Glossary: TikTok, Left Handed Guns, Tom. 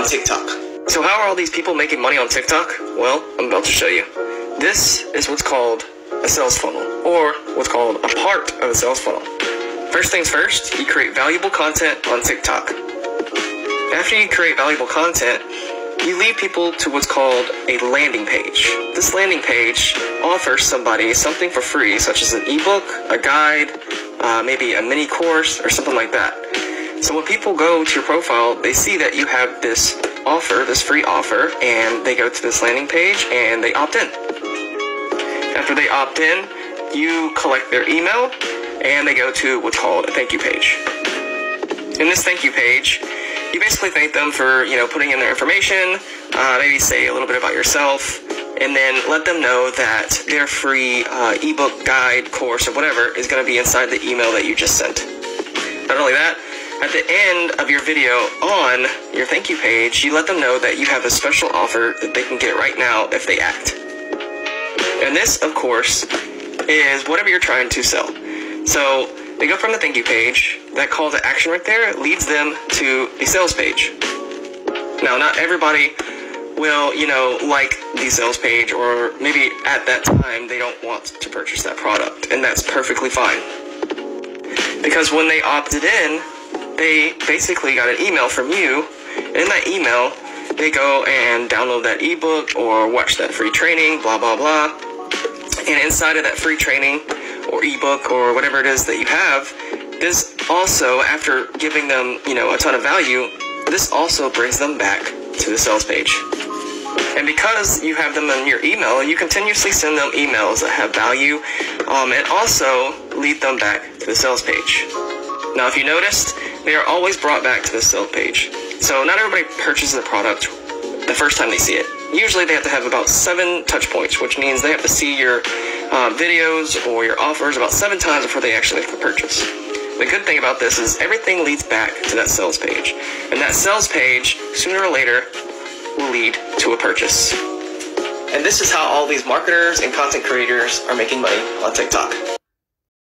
on TikTok. So how are all these people making money on TikTok? Well, I'm about to show you. This is what's called a sales funnel, or what's called a part of a sales funnel. First things first, you create valuable content on TikTok. After you create valuable content, you lead people to what's called a landing page. This landing page offers somebody something for free, such as an ebook, a guide, maybe a mini course, or something like that. So when people go to your profile, they see that you have this offer, this free offer, and they go to this landing page and they opt in. After they opt in, you collect their email and they go to what's called a thank you page. In this thank you page, you basically thank them for, putting in their information, maybe say a little bit about yourself, and then let them know that their free ebook, guide, course, or whatever is going to be inside the email that you just sent. Not only that, at the end of your video on your thank you page, you let them know that you have a special offer that they can get right now if they act. And this, of course, is whatever you're trying to sell. So they go from the thank you page, that call to action right there leads them to a sales page. Now, not everybody will, like the sales page, or maybe at that time they don't want to purchase that product, and that's perfectly fine. Because when they opted in, they basically got an email from you, and in that email, they go and download that ebook or watch that free training, blah, blah, blah. And inside of that free training, or ebook, or whatever it is that you have, this also, after giving them, a ton of value, this also brings them back to the sales page. And because you have them in your email, you continuously send them emails that have value, and also lead them back to the sales page. Now, if you noticed, they are always brought back to the sales page. So not everybody purchases the product the first time they see it. Usually they have to have about 7 touch points, which means they have to see your videos or your offers about 7 times before they actually make the purchase. The good thing about this is everything leads back to that sales page, and that sales page sooner or later will lead to a purchase. And this is how all these marketers and content creators are making money on TikTok.